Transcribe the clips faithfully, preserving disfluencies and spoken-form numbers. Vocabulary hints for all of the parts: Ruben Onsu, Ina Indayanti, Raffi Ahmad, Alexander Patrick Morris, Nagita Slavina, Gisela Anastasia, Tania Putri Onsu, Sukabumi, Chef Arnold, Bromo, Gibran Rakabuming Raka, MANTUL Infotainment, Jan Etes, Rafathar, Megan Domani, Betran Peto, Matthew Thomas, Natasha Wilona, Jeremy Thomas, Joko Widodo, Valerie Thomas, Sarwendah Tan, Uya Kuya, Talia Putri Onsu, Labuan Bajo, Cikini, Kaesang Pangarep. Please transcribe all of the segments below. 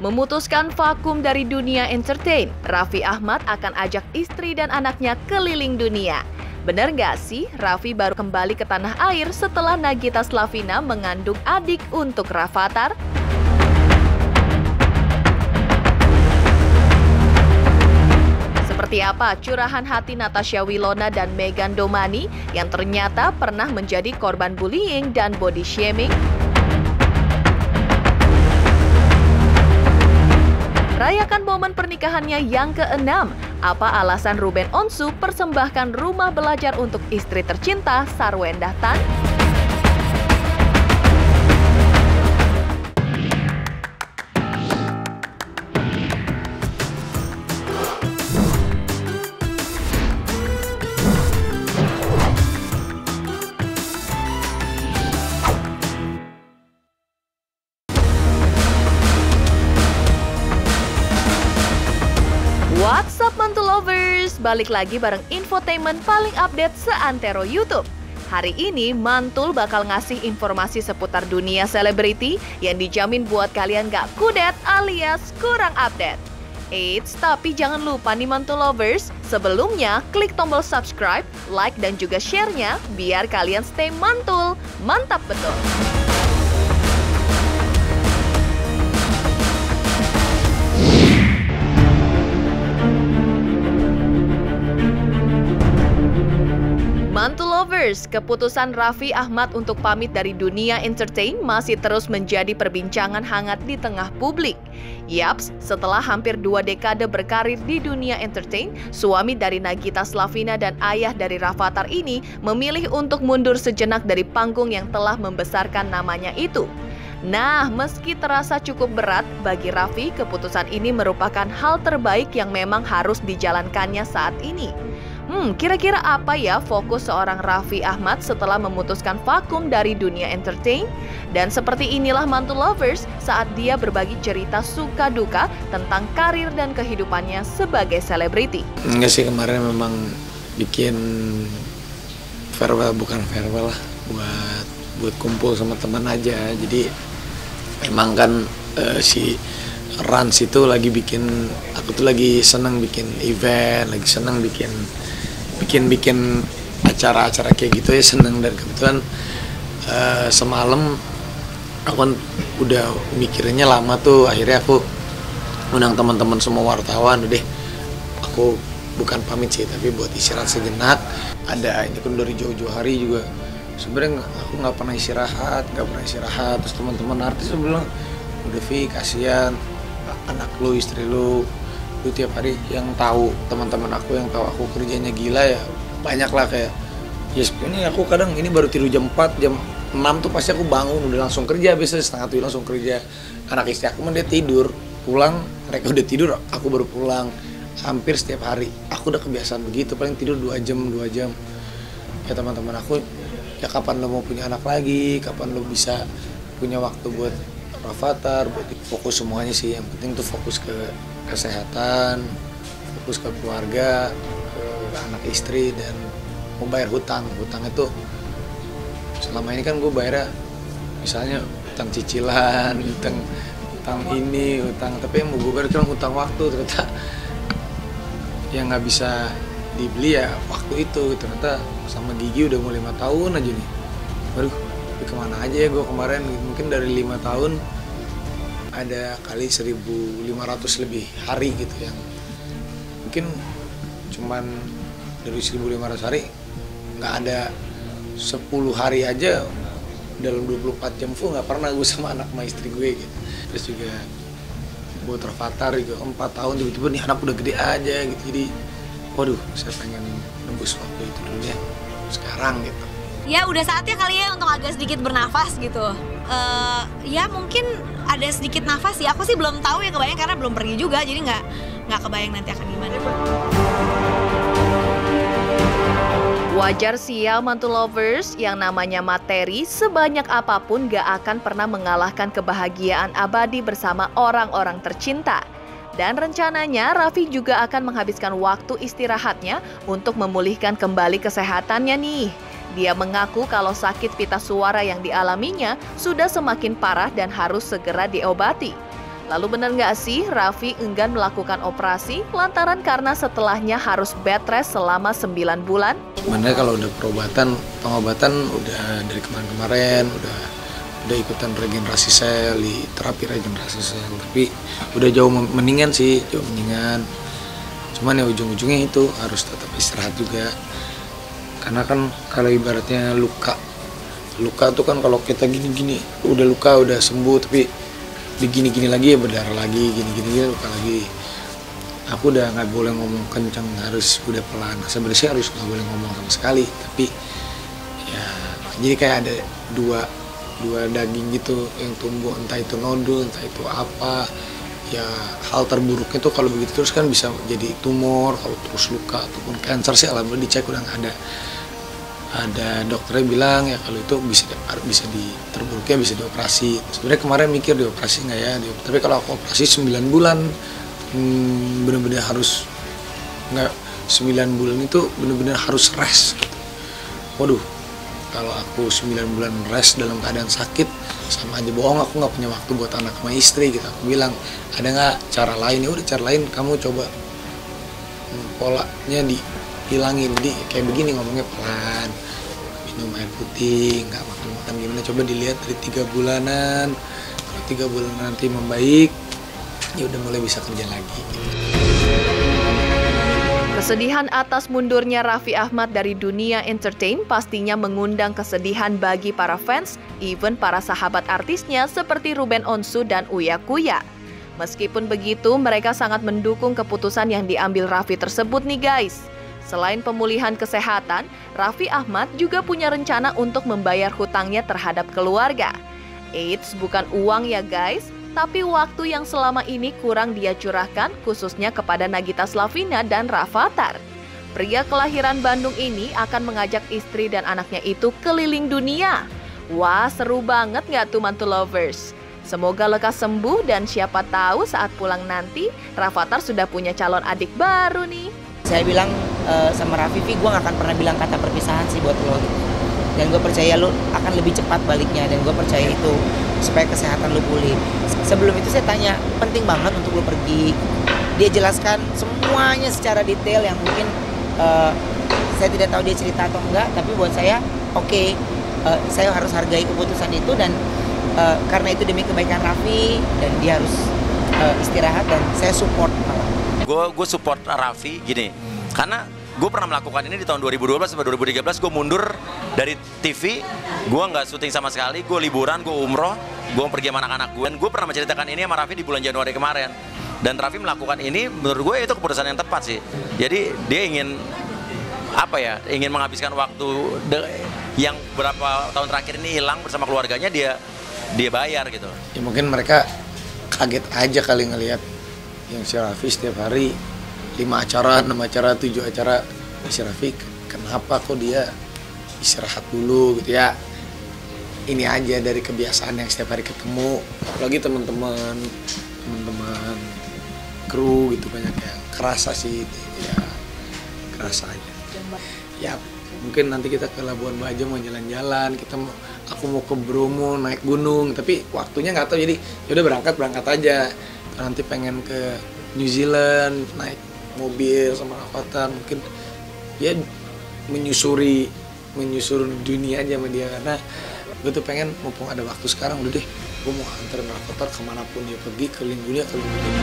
Memutuskan vakum dari dunia entertain, Raffi Ahmad akan ajak istri dan anaknya keliling dunia. Benar nggak sih, Raffi baru kembali ke tanah air setelah Nagita Slavina mengandung adik untuk Rafathar? Seperti apa curahan hati Natasha Wilona dan Megan Domani yang ternyata pernah menjadi korban bullying dan body shaming? Rayakan momen pernikahannya yang keenam. Apa alasan Ruben Onsu persembahkan rumah belajar untuk istri tercinta Sarwendah Tan? What's up, Mantul Lovers? Balik lagi bareng Infotainment paling update seantero YouTube. Hari ini Mantul bakal ngasih informasi seputar dunia selebriti yang dijamin buat kalian gak kudet alias kurang update. Eits, tapi jangan lupa nih Mantul Lovers, sebelumnya klik tombol subscribe, like dan juga share-nya biar kalian stay mantul. Mantap betul. Mantul Lovers, keputusan Raffi Ahmad untuk pamit dari dunia entertain masih terus menjadi perbincangan hangat di tengah publik. Yaps, setelah hampir dua dekade berkarir di dunia entertain, suami dari Nagita Slavina dan ayah dari Rafathar ini memilih untuk mundur sejenak dari panggung yang telah membesarkan namanya itu. Nah, meski terasa cukup berat, bagi Raffi keputusan ini merupakan hal terbaik yang memang harus dijalankannya saat ini. Hmm, kira-kira apa ya fokus seorang Raffi Ahmad setelah memutuskan vakum dari dunia entertain? Dan seperti inilah Mantul Lovers saat dia berbagi cerita suka duka tentang karir dan kehidupannya sebagai selebriti. Enggak sih, kemarin memang bikin farewell, bukan farewell lah, buat buat kumpul sama teman aja. Jadi emang kan uh, si Rans itu lagi bikin, aku tuh lagi seneng bikin event, lagi seneng bikin bikin-bikin acara-acara kayak gitu ya, seneng. Dan kebetulan uh, semalam aku udah mikirnya lama tuh, akhirnya aku undang teman-teman semua wartawan, udah aku bukan pamit sih tapi buat istirahat sejenak. Ada ini kan dari jauh-jauh hari juga sebenarnya aku nggak pernah istirahat, nggak pernah istirahat. Terus teman-teman artis bilang, udah Vi, kasihan anak lu, istri lu, lu tiap hari yang tahu, teman-teman aku yang tahu aku kerjanya gila ya banyak lah. Kayak ya yes, ini aku kadang ini baru tidur jam empat, jam enam tuh pasti aku bangun udah langsung kerja, biasanya setengah tujuh langsung kerja. Anak istri aku mah dia tidur, pulang mereka udah tidur, aku baru pulang. Hampir setiap hari aku udah kebiasaan begitu, paling tidur dua jam dua jam. Ya teman-teman aku ya, kapan lo mau punya anak lagi, kapan lo bisa punya waktu buat Rafathar, buat fokus semuanya sih. Yang penting tuh fokus ke kesehatan, fokus ke keluarga, ke anak istri, dan membayar hutang. Hutang itu selama ini kan gue bayarnya misalnya hutang cicilan, hutang hutang ini, hutang, tapi yang mau gue bayar kan hutang waktu. Ternyata yang nggak bisa dibeli ya waktu itu. Ternyata sama Gigi udah mau lima tahun aja nih, waduh kemana aja ya gue kemarin. Mungkin dari lima tahun ada kali seribu lima ratus lebih hari gitu, yang mungkin cuman dari seribu lima ratus hari nggak ada sepuluh hari aja dalam dua puluh empat jam full nggak pernah gue sama anak sama istri gue gitu. Terus juga buat Rafathar juga empat tahun, tiba-tiba nih anak udah gede aja gitu. Jadi waduh, saya pengen nembus waktu itu dulu ya sekarang gitu. Ya udah saatnya kali ya untuk agak sedikit bernafas gitu. Uh, ya mungkin ada sedikit nafas ya, aku sih belum tahu ya, kebayang karena belum pergi juga, jadi nggak nggak kebayang nanti akan gimana. Wajar sih ya Mantul Lovers, yang namanya materi sebanyak apapun gak akan pernah mengalahkan kebahagiaan abadi bersama orang-orang tercinta. Dan rencananya Raffi juga akan menghabiskan waktu istirahatnya untuk memulihkan kembali kesehatannya nih. Dia mengaku kalau sakit pita suara yang dialaminya sudah semakin parah dan harus segera diobati. Lalu benar nggak sih Raffi enggan melakukan operasi lantaran karena setelahnya harus bed rest selama sembilan bulan? Sebenarnya kalau udah perobatan, pengobatan udah dari kemarin-kemarin, udah udah ikutan regenerasi sel, di terapi regenerasi sel. Tapi udah jauh mendingan sih, jauh mendingan. Cuman ya ujung-ujungnya itu harus tetap istirahat juga. Karena kan kalau ibaratnya luka, luka tuh kan kalau kita gini-gini, udah luka, udah sembuh, tapi digini-gini lagi ya berdarah lagi, gini-gini luka lagi. Aku udah nggak boleh ngomong kencang, harus udah pelan. Sebenarnya harus nggak boleh ngomong sama sekali, tapi ya jadi kayak ada dua dua daging gitu yang tumbuh, entah itu nodul, entah itu apa. Ya hal terburuknya tuh kalau begitu terus kan bisa jadi tumor, kalau terus luka ataupun kanker sih alhamdulillah dicek udah nggak ada. Ada dokternya bilang ya kalau itu bisa bisa di terburuknya bisa dioperasi. Sebenarnya kemarin mikir dioperasi nggak ya, di, tapi kalau aku operasi sembilan bulan hmm, bener-bener harus nggak sembilan bulan itu bener-bener harus rest. Waduh, kalau aku sembilan bulan rest dalam keadaan sakit sama aja bohong, aku nggak punya waktu buat anak sama istri gitu. Aku bilang ada nggak cara lain, ya udah cara lain kamu coba hmm, polanya di hilangin, di kayak begini ngomongnya pelan, minum air putih, nggak makan-makan gimana, coba dilihat dari tiga bulanan, kalau tiga bulan nanti membaik, ya udah mulai bisa kerja lagi. Kesedihan atas mundurnya Raffi Ahmad dari dunia entertain pastinya mengundang kesedihan bagi para fans, even para sahabat artisnya seperti Ruben Onsu dan Uya Kuya. Meskipun begitu, mereka sangat mendukung keputusan yang diambil Raffi tersebut nih guys. Selain pemulihan kesehatan, Raffi Ahmad juga punya rencana untuk membayar hutangnya terhadap keluarga. Eits, bukan uang ya guys, tapi waktu yang selama ini kurang dia curahkan khususnya kepada Nagita Slavina dan Rafathar. Pria kelahiran Bandung ini akan mengajak istri dan anaknya itu keliling dunia. Wah, seru banget nggak tuh Mantul Lovers? Semoga lekas sembuh dan siapa tahu saat pulang nanti, Rafathar sudah punya calon adik baru nih. Saya bilang uh, sama Raffi, gue gak akan pernah bilang kata perpisahan sih buat lo gitu. Dan gue percaya lo akan lebih cepat baliknya, dan gue percaya itu supaya kesehatan lo pulih. Sebelum itu saya tanya, penting banget untuk lo pergi. Dia jelaskan semuanya secara detail yang mungkin uh, saya tidak tahu dia cerita atau enggak. Tapi buat saya, oke, okay, uh, saya harus hargai keputusan itu, dan uh, karena itu demi kebaikan Raffi, dan dia harus uh, istirahat, dan saya support malah. Gue support Raffi gini, karena gue pernah melakukan ini di tahun dua ribu dua belas sampai dua ribu tiga belas, gue mundur dari T V, gue nggak syuting sama sekali, gue liburan, gue umroh, gue pergi sama anak-anak gue. Dan gue pernah menceritakan ini sama Raffi di bulan Januari kemarin. Dan Raffi melakukan ini, menurut gue itu keputusan yang tepat sih. Jadi dia ingin, apa ya, ingin menghabiskan waktu yang berapa tahun terakhir ini hilang bersama keluarganya, dia dia bayar gitu. Ya mungkin mereka kaget aja kali ngelihat yang si Raffi setiap hari lima acara, enam acara, tujuh acara. Si Raffi kenapa kok dia istirahat dulu gitu ya? Ini aja dari kebiasaan yang setiap hari ketemu. Apalagi teman-teman, teman-teman kru gitu banyak yang kerasa sih ya, kerasa aja. Ya mungkin nanti kita ke Labuan Bajo mau jalan-jalan, kita mau, aku mau ke Bromo naik gunung, tapi waktunya nggak tahu jadi yaudah berangkat berangkat aja. Nanti pengen ke New Zealand naik mobil sama Rafathar, mungkin ya menyusuri menyusuri dunia aja sama dia. Karena gue tuh pengen, mumpung ada waktu sekarang, udah deh gue mau anterin Rafathar kemanapun dia pergi, keliling dunia, keliling dunia.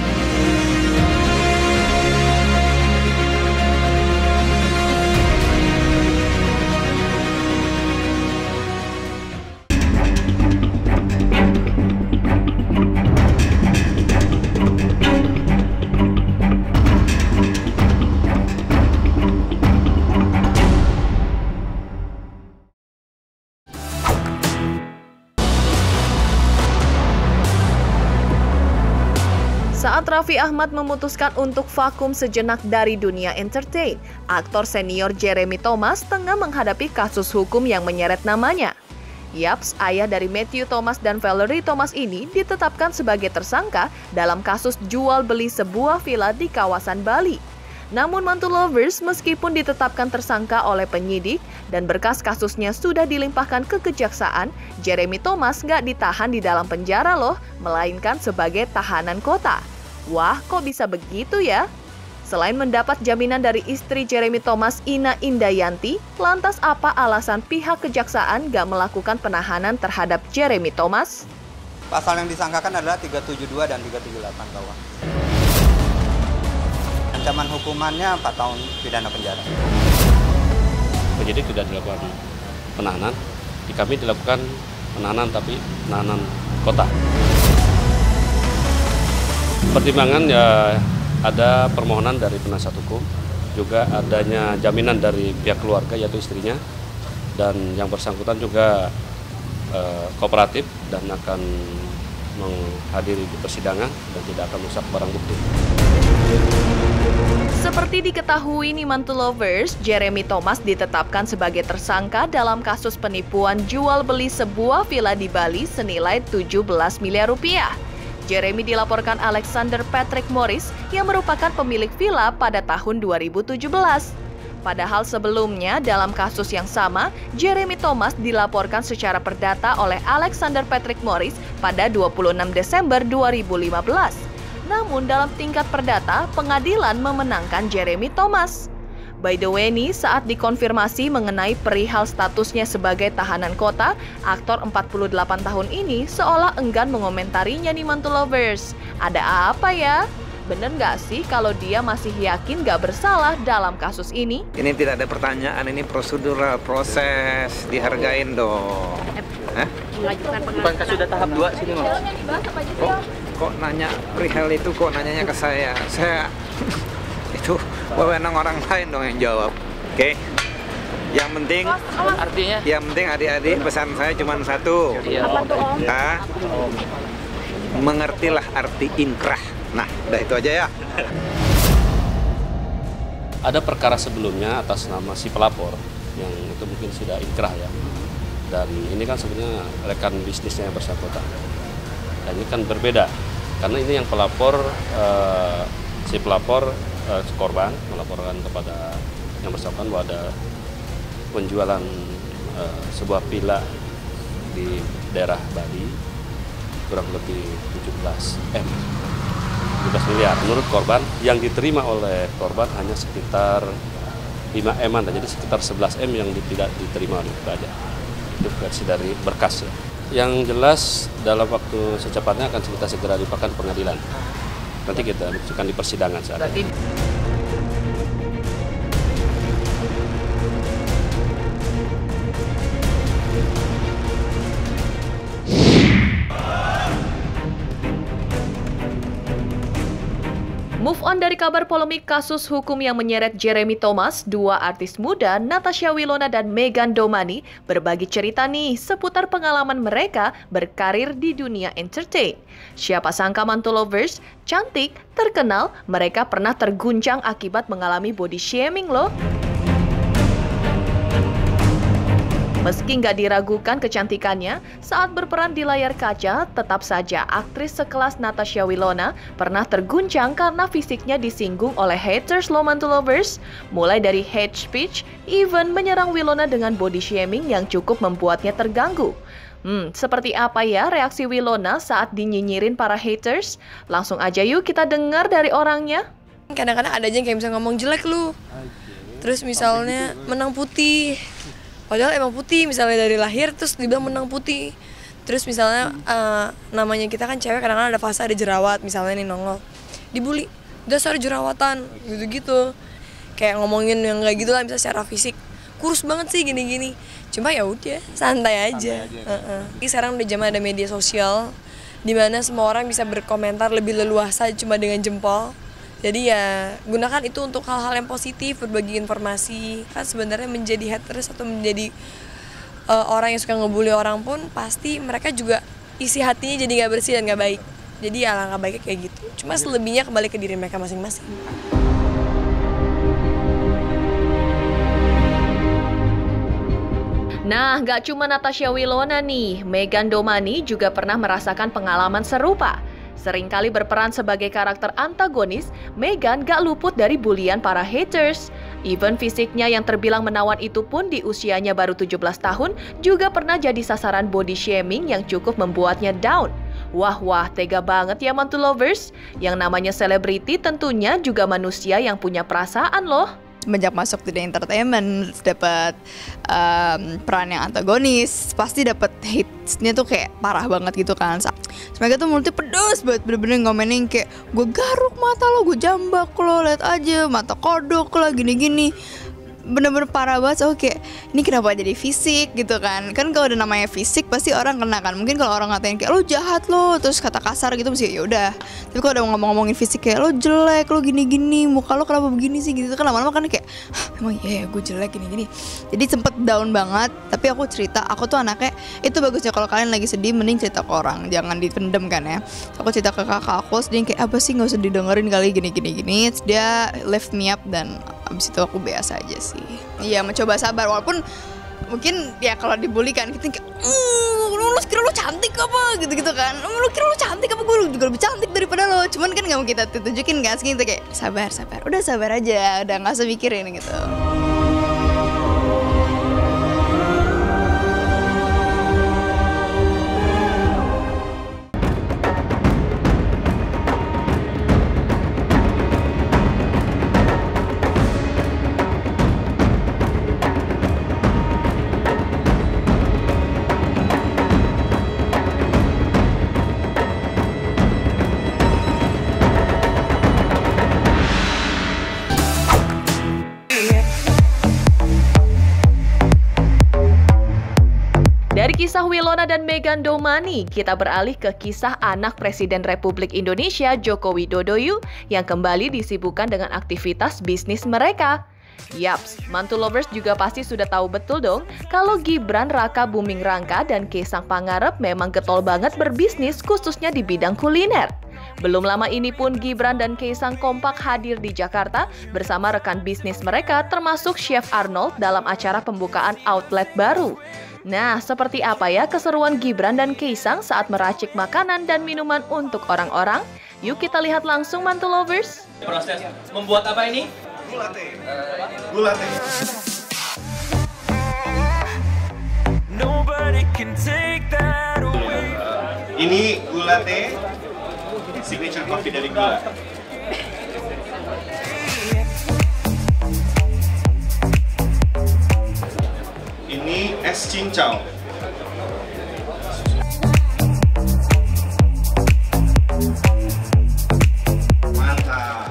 Saat Raffi Ahmad memutuskan untuk vakum sejenak dari dunia entertain, aktor senior Jeremy Thomas tengah menghadapi kasus hukum yang menyeret namanya. Yaps, ayah dari Matthew Thomas dan Valerie Thomas ini ditetapkan sebagai tersangka dalam kasus jual-beli sebuah villa di kawasan Bali. Namun Mantul Lovers meskipun ditetapkan tersangka oleh penyidik dan berkas kasusnya sudah dilimpahkan ke kejaksaan, Jeremy Thomas nggak ditahan di dalam penjara loh, melainkan sebagai tahanan kota. Wah, kok bisa begitu ya? Selain mendapat jaminan dari istri Jeremy Thomas, Ina Indayanti, lantas apa alasan pihak kejaksaan gak melakukan penahanan terhadap Jeremy Thomas? Pasal yang disangkakan adalah tiga tujuh dua dan tiga tujuh delapan, kawan. Ancaman hukumannya empat tahun pidana penjara. Penyidik tidak dilakukan penahanan, di kami dilakukan penahanan tapi penahanan kota. Pertimbangan ya, ada permohonan dari penasihat hukum, juga adanya jaminan dari pihak keluarga yaitu istrinya, dan yang bersangkutan juga e, kooperatif dan akan menghadiri di persidangan dan tidak akan merusak barang bukti. Seperti diketahui nih Mantul Lovers, Jeremy Thomas ditetapkan sebagai tersangka dalam kasus penipuan jual beli sebuah villa di Bali senilai tujuh belas miliar rupiah. Jeremy dilaporkan Alexander Patrick Morris yang merupakan pemilik villa pada tahun dua ribu tujuh belas. Padahal sebelumnya dalam kasus yang sama, Jeremy Thomas dilaporkan secara perdata oleh Alexander Patrick Morris pada dua puluh enam Desember dua ribu lima belas. Namun dalam tingkat perdata, pengadilan memenangkan Jeremy Thomas. By the way nih, saat dikonfirmasi mengenai perihal statusnya sebagai tahanan kota, aktor empat puluh delapan tahun ini seolah enggan mengomentarinya nih Mantul Lovers. Ada apa ya? Bener nggak sih kalau dia masih yakin nggak bersalah dalam kasus ini? Ini tidak ada pertanyaan, ini prosedural, proses, dihargain dong. Hah? Bukankah sudah tahap dua sini, Mas? Kok, kok nanya perihal itu, kok nanyanya ke saya? Saya... Itu wewenang orang lain dong yang jawab. Oke. Okay. Yang penting artinya yang penting adik-adik, pesan saya cuma satu. Nah, mengertilah arti inkrah. Nah, udah itu aja ya. Ada perkara sebelumnya atas nama si pelapor yang itu mungkin sudah inkrah ya. Dan ini kan sebenarnya rekan bisnisnya yang bersangkutan. Dan ini kan berbeda. Karena ini yang pelapor eh, si pelapor eh, korban melaporkan kepada yang bersangkutan bahwa ada penjualan eh, sebuah villa di daerah Bali kurang lebih tujuh belas miliar. Menurut korban yang diterima oleh korban hanya sekitar lima miliar, jadi sekitar sebelas miliar yang tidak diterima oleh pihak. Itu versi dari berkas ya. Yang jelas dalam waktu secepatnya akan kita segera limpahkan pengadilan. Nanti kita buktikan di persidangan saat ini. Move on dari kabar polemik kasus hukum yang menyeret Jeremy Thomas, dua artis muda, Natasha Wilona dan Megan Domani, berbagi cerita nih seputar pengalaman mereka berkarir di dunia entertain. Siapa sangka Mantul Lovers, cantik, terkenal, mereka pernah terguncang akibat mengalami body shaming loh. Meski nggak diragukan kecantikannya, saat berperan di layar kaca, tetap saja aktris sekelas Natasha Wilona pernah terguncang karena fisiknya disinggung oleh haters lo Mantul Lovers. Mulai dari hate speech, even menyerang Wilona dengan body shaming yang cukup membuatnya terganggu. Hmm, seperti apa ya reaksi Wilona saat dinyinyirin para haters? Langsung aja yuk kita dengar dari orangnya. Kadang-kadang ada aja yang kayak bisa ngomong jelek lu, terus misalnya menang putih. Padahal emang putih, misalnya dari lahir terus dibilang menang putih. Terus misalnya uh, namanya kita kan cewek, kadang-kadang ada fase ada jerawat, misalnya nih nongol. Dibully, dasar jerawatan, gitu-gitu. Kayak ngomongin yang kayak gitu lah, misalnya secara fisik. Kurus banget sih gini-gini. Cuma ya udah, santai aja. Santai aja. Uh-uh. Jadi sekarang udah zaman ada media sosial, dimana semua orang bisa berkomentar lebih leluasa cuma dengan jempol. Jadi ya gunakan itu untuk hal-hal yang positif, berbagi informasi. Kan sebenarnya menjadi haters atau menjadi uh, orang yang suka ngebully orang pun pasti mereka juga isi hatinya jadi nggak bersih dan nggak baik. Jadi ya langkah baiknya kayak gitu. Cuma selebihnya kembali ke diri mereka masing-masing. Nah, nggak cuma Natasha Wilona nih, Megan Domani juga pernah merasakan pengalaman serupa. Seringkali berperan sebagai karakter antagonis, Megan gak luput dari bulian para haters. Even fisiknya yang terbilang menawan itu pun di usianya baru tujuh belas tahun juga pernah jadi sasaran body shaming yang cukup membuatnya down. Wah wah, tega banget ya Mantul Lovers. Yang namanya selebriti tentunya juga manusia yang punya perasaan loh. Semenjak masuk dunia entertainment, dapat um, peran yang antagonis, pasti dapat hitsnya tuh kayak parah banget gitu kan. Semoga tuh mulutnya pedes banget, bener-bener ngomenin kayak gue garuk mata lo, gue jambak lo, lihat aja mata kodok lah, gini-gini. Bener-bener parah banget, so kayak ini kenapa jadi fisik gitu kan. Kan kalau udah namanya fisik pasti orang kena kan. Mungkin kalau orang ngatain kayak lo jahat lo, terus kata kasar gitu mesti ya udah. Tapi kalau udah ngomong-ngomongin fisik kayak lo jelek, lo gini-gini, muka lo kenapa begini sih gitu kan, lama-lama kan kayak emang iya ya gue jelek gini-gini. Jadi sempet down banget. Tapi aku cerita, aku tuh anaknya itu bagusnya kalau kalian lagi sedih mending cerita ke orang, jangan dipendem kan ya. Aku cerita ke kakak aku, sedih kayak apa sih nggak usah didengerin kali gini-gini-gini. Dia lift me up dan abis itu aku biasa aja sih. Iya, mencoba sabar walaupun mungkin ya kalau dibully kan kita kayak mmm, lu kira lu cantik apa gitu-gitu kan, lu kira lu cantik apa, gue juga lebih cantik daripada lo. Cuman kan gak mau kita tunjukin kan, kita kayak sabar sabar, udah sabar aja, udah gak usah mikirin gitu. Kisah Wilona dan Megan Domani, kita beralih ke kisah anak Presiden Republik Indonesia Joko Widodo yang kembali disibukkan dengan aktivitas bisnis mereka. Yaps, Mantul Lovers juga pasti sudah tahu betul dong kalau Gibran Rakabuming Raka dan Kaesang Pangarep memang getol banget berbisnis khususnya di bidang kuliner. Belum lama ini pun Gibran dan Kaesang kompak hadir di Jakarta bersama rekan bisnis mereka termasuk Chef Arnold dalam acara pembukaan outlet baru. Nah, seperti apa ya keseruan Gibran dan Kaesang saat meracik makanan dan minuman untuk orang-orang? Yuk kita lihat langsung Mantul Lovers. Proses membuat apa ini? Gula teh. Uh, Gula teh. Ini gula teh, signature coffee dari gula. Ini es cincau. Mantap.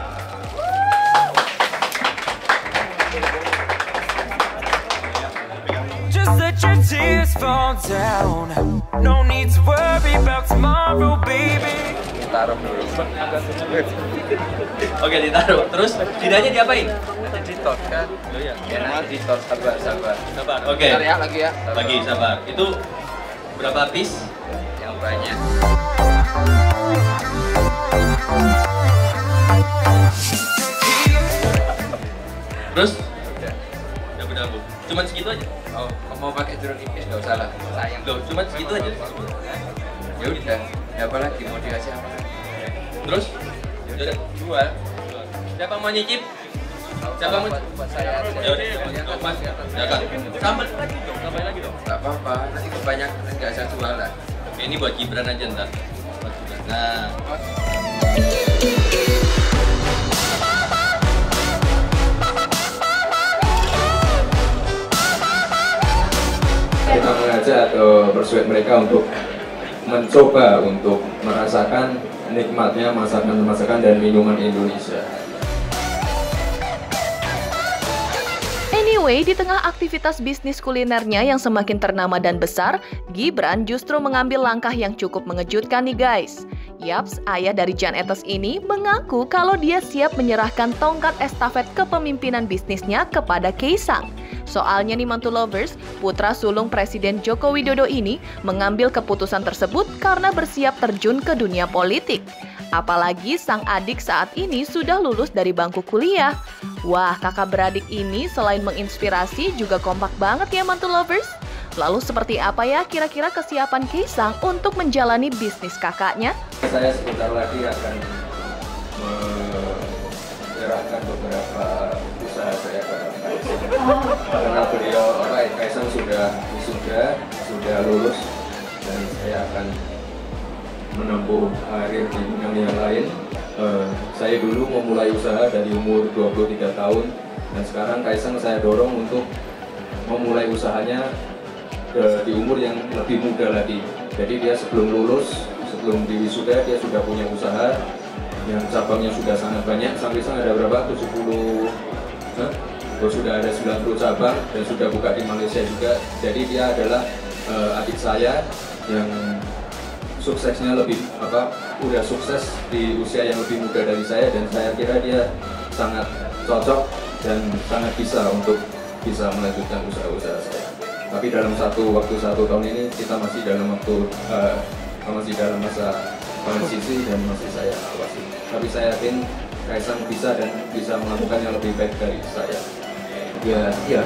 Just let your tears fall down. No need to worry about tomorrow, baby. Ditaruh dulu. Oke, ditaruh. Terus lidahnya diapain? Ditor kan, enak ditor, sabar sabar sabar. Oke. Okay. Ya, lagi ya. Sabar. Lagi sabar. Itu berapa piece? Yang banyak. Terus? Udah. Dabu dabu. Cuman segitu aja. Oh, mau pakai jeruk nipis nggak usah lah. Sayang. Loh, cuman segitu aja. Ya udah. Ya apa lagi mau dikasih apa? Terus? Ya udah dua. Siapa mau nyicip? Siapa mau buat saya? Jadi lepas ya. Sambal lagi dong, sambal lagi dong. Enggak apa-apa, nanti kebanyakan enggak saya jual lah. Ini buat Gibran aja ntar. Nah. Kita mengajak atau persuade mereka untuk mencoba untuk merasakan nikmatnya masakan-masakan dan minuman Indonesia. Anyway, di tengah aktivitas bisnis kulinernya yang semakin ternama dan besar, Gibran justru mengambil langkah yang cukup mengejutkan nih guys. Yaps, ayah dari Jan Etes ini mengaku kalau dia siap menyerahkan tongkat estafet kepemimpinan bisnisnya kepada Kaesang. Soalnya nih Mantul Lovers, putra sulung Presiden Joko Widodo ini mengambil keputusan tersebut karena bersiap terjun ke dunia politik. Apalagi sang adik saat ini sudah lulus dari bangku kuliah. Wah, kakak beradik ini selain menginspirasi juga kompak banget ya Mantul Lovers. Lalu seperti apa ya kira-kira kesiapan Kaesang untuk menjalani bisnis kakaknya? Saya sebentar lagi akan menyerahkan beberapa usaha saya kepada Kaesang. Karena beliau, orang Kaesang sudah wisuda, sudah lulus, dan saya akan menempuh karir di bidang yang lain. Uh, saya dulu memulai usaha dari umur dua puluh tiga tahun, dan sekarang Kaesang saya dorong untuk memulai usahanya uh, di umur yang lebih muda lagi. Jadi dia sebelum lulus, sebelum diwisuda, dia sudah punya usaha yang cabangnya sudah sangat banyak. Sampai sekarang ada berapa? tujuh puluh, huh? Sudah ada sembilan puluh cabang dan sudah buka di Malaysia juga. Jadi dia adalah uh, adik saya yang suksesnya lebih apa udah sukses di usia yang lebih muda dari saya, dan saya kira dia sangat cocok dan sangat bisa untuk bisa melanjutkan usaha-usaha saya. Tapi dalam satu waktu satu tahun ini kita masih dalam waktu uh, masih dalam masa transisi dan masih saya awasi. Tapi saya yakin Kaesang bisa dan bisa melakukan yang lebih baik dari saya. Ya, iya.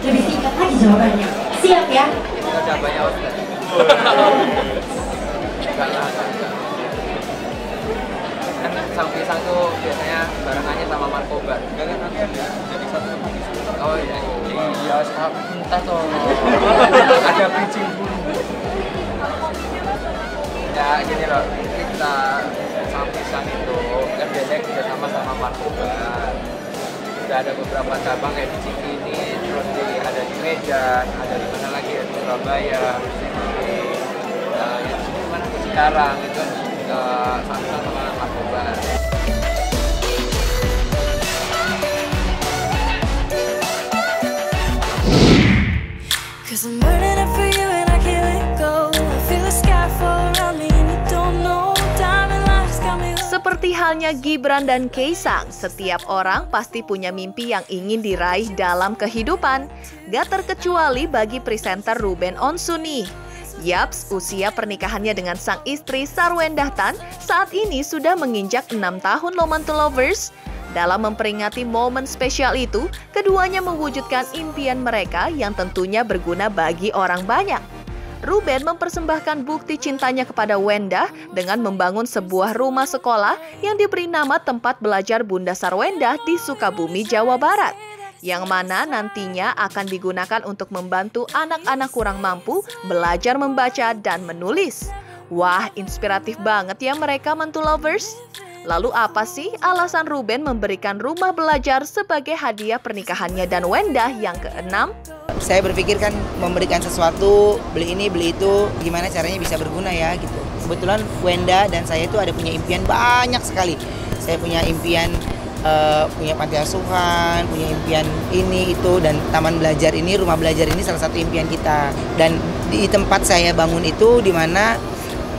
Lebih singkat lagi jawabannya. Siap ya? Jawabannya Ustaz. Enggak lah, enggak. Kan sampai satu biasanya barengannya sama narkoba. Enggak kan nanti ada jadi satu biji. Oh iya, iya sama entah toh. Ada biji bulu. Ya gini loh, kita sampisan itu kan biasanya kita sama sama narkoba. Udah ada beberapa cabang kayak di Cikini, terus di ada di Medan, ada di mana lagi ya, di Surabaya. Sekarang itu ke sampai sama narkoba. Seperti halnya Gibran dan Kaesang, setiap orang pasti punya mimpi yang ingin diraih dalam kehidupan. Gak terkecuali bagi presenter Ruben Onsu nih. Yaps, usia pernikahannya dengan sang istri Sarwendah Tan saat ini sudah menginjak enam tahun loh Mantul Lovers. Dalam memperingati momen spesial itu, keduanya mewujudkan impian mereka yang tentunya berguna bagi orang banyak. Ruben mempersembahkan bukti cintanya kepada Wendah dengan membangun sebuah rumah sekolah yang diberi nama Tempat Belajar Bunda Sarwendah di Sukabumi, Jawa Barat, yang mana nantinya akan digunakan untuk membantu anak-anak kurang mampu belajar membaca dan menulis. Wah, inspiratif banget ya mereka Mantul Lovers. Lalu apa sih alasan Ruben memberikan rumah belajar sebagai hadiah pernikahannya dan Wendah yang keenam? Saya berpikir kan memberikan sesuatu, beli ini, beli itu, gimana caranya bisa berguna ya gitu. Kebetulan Wendah dan saya itu ada punya impian banyak sekali. Saya punya impian Uh, punya panti asuhan, punya impian ini itu, dan taman belajar ini, rumah belajar ini salah satu impian kita. Dan di tempat saya bangun itu dimana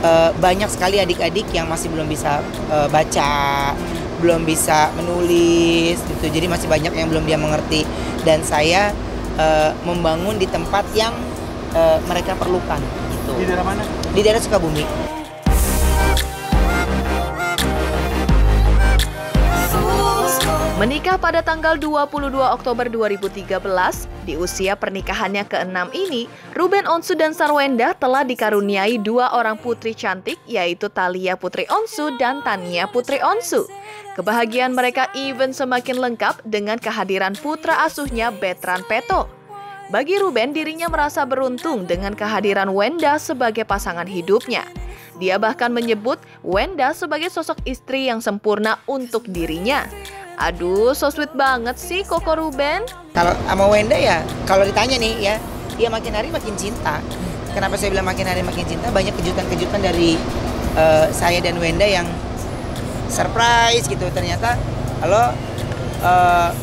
uh, banyak sekali adik-adik yang masih belum bisa uh, baca, belum bisa menulis gitu. Jadi masih banyak yang belum dia mengerti, dan saya uh, membangun di tempat yang uh, mereka perlukan gitu. Di daerah mana? Di daerah Sukabumi. Menikah pada tanggal dua puluh dua Oktober dua ribu tiga belas, di usia pernikahannya keenam ini, Ruben Onsu dan Sarwendah telah dikaruniai dua orang putri cantik, yaitu Talia Putri Onsu dan Tania Putri Onsu. Kebahagiaan mereka even semakin lengkap dengan kehadiran putra asuhnya Betran Peto. Bagi Ruben, dirinya merasa beruntung dengan kehadiran Wendah sebagai pasangan hidupnya. Dia bahkan menyebut Wendah sebagai sosok istri yang sempurna untuk dirinya. Aduh, so sweet banget sih Koko Ruben. Kalau sama Wendah ya, kalau ditanya nih ya, dia makin hari makin cinta. Kenapa saya bilang makin hari makin cinta? Banyak kejutan-kejutan dari uh, saya dan Wendah yang surprise gitu. Ternyata kalau uh,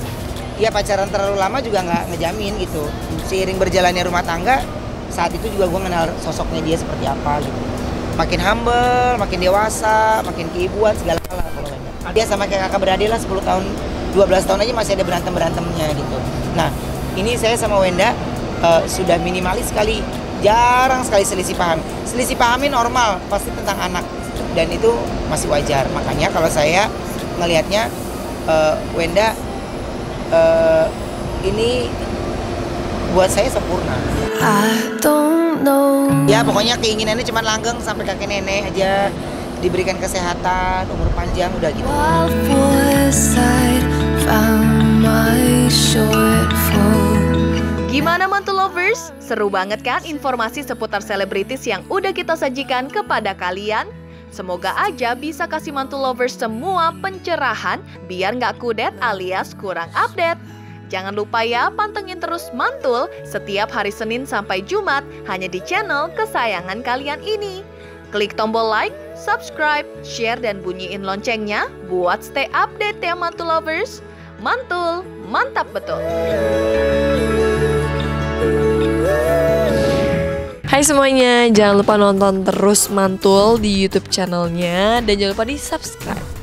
ya pacaran terlalu lama juga nggak ngejamin gitu. Seiring berjalannya rumah tangga, saat itu juga gue kenal sosoknya dia seperti apa gitu. Makin humble, makin dewasa, makin keibuan, segala hal kalau Wendah. Dia sama kayak kakak beradik lah, sepuluh tahun, dua belas tahun aja masih ada berantem-berantemnya gitu. Nah, ini saya sama Wendah uh, sudah minimalis sekali, jarang sekali selisih paham. Selisih pahamnya normal, pasti tentang anak, dan itu masih wajar. Makanya kalau saya ngelihatnya uh, Wendah uh, ini buat saya sempurna. I don't know. Ya pokoknya keinginannya cuma langgeng sampai kakek nenek aja, diberikan kesehatan, umur panjang, udah gitu. Gimana Mantul Lovers? Seru banget kan informasi seputar selebritis yang udah kita sajikan kepada kalian? Semoga aja bisa kasih Mantul Lovers semua pencerahan biar nggak kudet alias kurang update. Jangan lupa ya pantengin terus Mantul setiap hari Senin sampai Jumat hanya di channel kesayangan kalian ini. Klik tombol like, subscribe, share, dan bunyiin loncengnya buat stay update ya Mantul Lovers. Mantul, mantap betul! Hai semuanya, jangan lupa nonton terus Mantul di YouTube channelnya dan jangan lupa di subscribe.